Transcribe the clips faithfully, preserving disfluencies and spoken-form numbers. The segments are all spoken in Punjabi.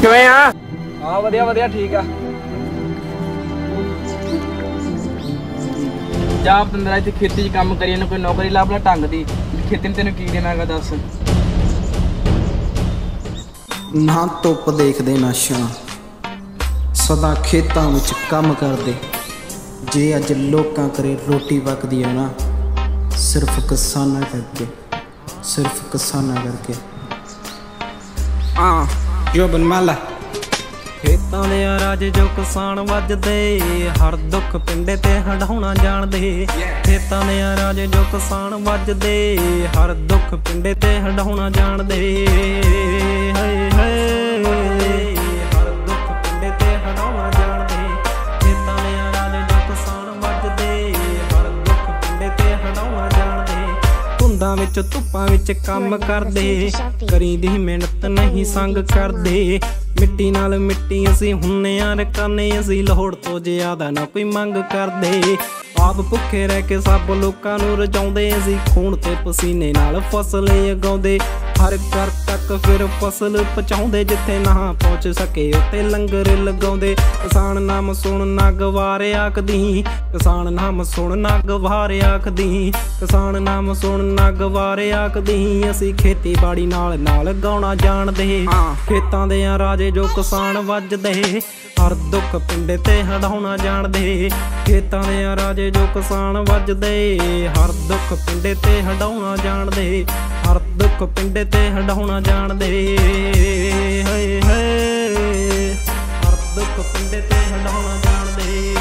ਕਿਵੇਂ ਆ? ਹਾਂ ਵਧੀਆ ਵਧੀਆ ਠੀਕ ਆ। ਜਾ ਬੰਦਰਾ ਇੱਥੇ ਖੇਤੀ 'ਚ ਕੰਮ ਕਰੀ, ਇਹਨੂੰ ਕੋਈ ਨੌਕਰੀ ਲਾ ਬਲਾ ਢੰਗ ਦੀ। ਖੇਤੀ ਨੂੰ ਤੈਨੂੰ ਕੀ ਦੇਣਾਗਾ ਦੱਸ? ਨਾ ਧੁੱਪ ਦੇਖਦੇ ਨਾ ਛਾਂ, ਸਦਾ ਖੇਤਾਂ ਵਿੱਚ ਕੰਮ ਕਰਦੇ। ਜੇ ਅੱਜ ਲੋਕਾਂ ਕਰੇ ਰੋਟੀ ਪੱਕਦੀ ਹੈ ਨਾ, ਸਿਰਫ ਕਿਸਾਨਾਂ ਕਰਕੇ, ਸਿਰਫ ਕਿਸਾਨਾਂ ਕਰਕੇ। ਆ ਜੋ ਬਨਮਾਲਾ ਖੇਤਾਂ ਦੇ ਰਾਜੇ, ਜੋ ਕਿਸਾਨ ਵੱਜਦੇ, ਹਰ ਦੁੱਖ ਪਿੰਡੇ ਤੇ ਹੰਢਾਉਣਾ ਜਾਣਦੇ। ਖੇਤਾਂ ਦੇ ਰਾਜੇ, ਜੋ ਕਿਸਾਨ ਵੱਜਦੇ, ਹਰ ਦੁੱਖ ਪਿੰਡੇ ਤੇ ਹੰਢਾਉਣਾ ਜਾਣਦੇ। ਹਾਏ ਹਾਏ ਵਿੱਚ ਧੁੱਪਾਂ ਵਿੱਚ ਕੰਮ ਕਰਦੇ, ਕਰੀ ਦੀ ਮਿਹਨਤ ਨਹੀਂ ਸੰਗ ਕਰਦੇ। ਮਿੱਟੀ ਨਾਲ ਮਿੱਟੀ ਅਸੀਂ ਹੁੰਨੇ ਆ ਰਕਾਨੇ, ਅਸੀਂ ਲੋੜ ਤੋਂ ਜ਼ਿਆਦਾ ਨਾ ਕੋਈ ਮੰਗ ਕਰਦੇ। ਆਪ ਭੁੱਖੇ ਰਹਿ ਕੇ ਸਭ ਲੋਕਾਂ ਨੂੰ ਰਜਾਉਂਦੇ, ਅਸੀਂ ਖੂਨ ਤੇ ਪਸੀਨੇ ਨਾਲ ਫਸਲ ਉਗਾਉਂਦੇ। ਹਰ ਘਰ ਤੱਕ ਫਿਰ ਫਸਲ ਪਹੁੰਚਾਉਂਦੇ, ਜਿੱਥੇ ਨਾ ਪਹੁੰਚ ਸਕੇ ਉੱਤੇ ਲੰਗਰ ਲਗਾਉਂਦੇ। ਕਿਸਾਨ ਨਾਮ ਸੁਣ ਨਾ ਗਵਾਰੇ ਆਖਦੀ, ਕਿਸਾਨ ਨਾਮ ਸੁਣ ਨਾ ਗਵਾਰੇ ਆਖਦੀ, ਕਿਸਾਨ ਨਾਮ ਸੁਣ ਨਾ ਗਵਾਰੇ ਆਖਦੀ। ਅਸੀਂ ਖੇਤੀਬਾੜੀ ਨਾਲ ਨਾਲ ਗਾਉਣਾ ਜਾਣਦੇ। ਖੇਤਾਂ ਦੇ ਰਾਜੇ, ਜੋ ਕਿਸਾਨ ਵੱਜਦੇ, ਹਰ ਦੁੱਖ ਪਿੰਡੇ ਤੇ ਹੰਢਾਉਣਾ ਜਾਣਦੇ। ਖੇਤਾਂ ਦੇ ਰਾਜੇ, ਜੋ ਕਿਸਾਨ ਵੱਜਦੇ, ਹਰ ਦੁੱਖ ਪਿੰਡੇ ਤੇ ਹੰਢਾਉਣਾ ਜਾਣਦੇ। ਹਰ ਦੁੱਖ ਪਿੰਡੇ ਤੇ ਹੰਢਾਉਣਾ ਜਾਣਦੇ। ਹਏ ਹਏ ਹਰ ਦੁੱਖ ਪਿੰਡੇ ਤੇ ਹੰਢਾਉਣਾ ਜਾਣਦੇ।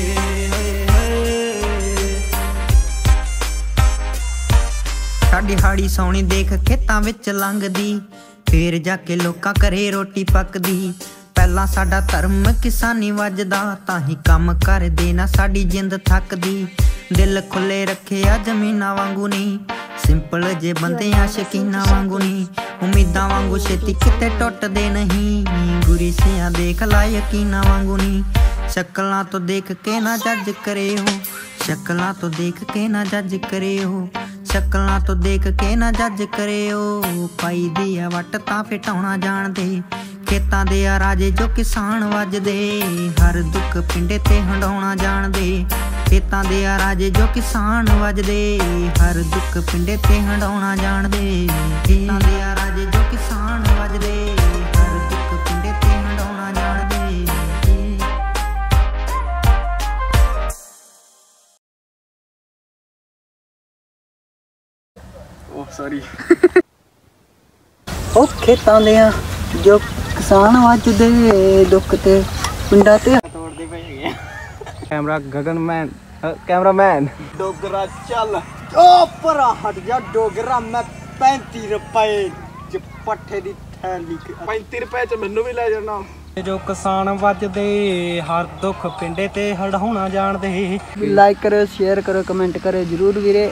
ਹਏ ਹਏ ਸਾਡੀ ਹਾੜੀ ਸੋਹਣੀ ਦੇਖ ਖੇਤਾਂ ਵਿੱਚ ਲੰਘਦੀ, ਫੇਰ ਜਾ ਕੇ ਲੋਕਾਂ ਘਰੇ ਰੋਟੀ ਪੱਕਦੀ। ਪਹਿਲਾਂ ਸਾਡਾ ਧਰਮ ਕਿਸਾਨੀ ਵੱਜਦਾ, ਤਾਂ ਹੀ ਕੰਮ ਕਰਦੇ ਨਾ ਸਾਡੀ ਜਿੰਦ ਥੱਕਦੀ। ਦਿਲ ਖੁੱਲੇ ਰੱਖਿਆ ਜ਼ਮੀਨਾਂ ਵਾਂਗੂ ਨੀ, ਸਿੰਪਲ ਜੇ ਬੰਦੇ ਆ ਸ਼ਕੀਨਾਂ ਵਾਂਗੂ ਨੀ। ਉਮੀਦਾਂ ਵਾਂਗੂ ਛੇਤੀ ਕਿਤੇ ਟੁੱਟਦੇ ਨਹੀਂ, ਗੁਰੀ ਸਿਆਂ ਦੇਖ ਲਾ ਯਕੀਨਾਂ ਵਾਂਗੂ ਨੀ। ਸ਼ਕਲਾਂ ਤੋਂ ਦੇਖ ਕੇ ਨਾ ਜੱਜ ਕਰੇ ਹੋ, ਸ਼ਕਲਾਂ ਤੋਂ ਦੇਖ ਕੇ ਨਾ ਜੱਜ ਕਰੇ ਹੋ, ਸ਼ਕਲਾਂ ਤੋਂ ਦੇਖ ਕੇ ਨਾ ਜੱਜ ਕਰੇ ਹੋ। ਪਾਈ ਦੀ ਆ ਵੱਟ ਤਾਂ ਫਟਾਉਣਾ ਜਾਣਦੇ। ਖੇਤਾਂ ਦੇ ਆ ਰਾਜੇ, ਜੋ ਕਿਸਾਨ ਵੱਜਦੇ, ਹਰ ਦੁੱਖ ਪਿੰਡੇ ਤੇ ਹੰਢਾਉਣਾ ਜਾਣਦੇ। ਖੇਤਾਂ ਦੇ ਆ ਰਾਜੇ, ਜੋ ਕਿਸਾਨ ਵੱਜਦੇ, ਹਰ ਦੁੱਖ ਪਿੰਡੇ ਤੇ ਹੰਢਾਉਣਾ ਜਾਣਦੇ। ਖੇਤਾਂ ਦੇ ਆ ਰਾਜੇ, ਜੋ ਕਿਸਾਨ ਵੱਜਦੇ, ਹਰ ਦੁੱਖ ਪਿੰਡੇ ਤੇ ਹੰਢਾਉਣਾ ਜਾਣਦੇ। ਉਹ ਸੌਰੀ ਉਹ ਖੇਤਾਂ ਦੇ ਆ ਜੋ ਕਿਸਾਨ ਵੱਜਦੇ, ਦੁੱਖ ਤੇ ਪਿੰਡਾਂ ਤੇ ਤੋੜਦੇ ਪਏ ਹੈਗੇ। ਕੈਮਰਾ ਗਗਨਮੈਨ, ਕੈਮਰਾਮੈਨ ਡੋਗਰਾ ਚੱਲ, ਉਹ ਪਰਾ ਹਟ ਜਾ ਡੋਗਰਾ। ਮੈਂ ਪੈਂਤੀ ਰੁਪਏ ਚ ਪੱਠੇ ਦੀ ਥੈਲੀ, ਪੈਂਤੀ ਰੁਪਏ ਚ ਮੈਨੂੰ ਵੀ ਲੈ ਜਾਣਾ। ਜੋ ਕਿਸਾਨ ਵੱਜਦੇ, ਹਰ ਦੁੱਖ ਪਿੰਡੇ ਤੇ ਹੰਢਾਉਣਾ ਜਾਣਦੇ। ਲਾਈਕ ਕਰੋ, ਸ਼ੇਅਰ ਕਰੋ, ਕਮੈਂਟ ਕਰੋ ਜਰੂਰ ਵੀਰੇ।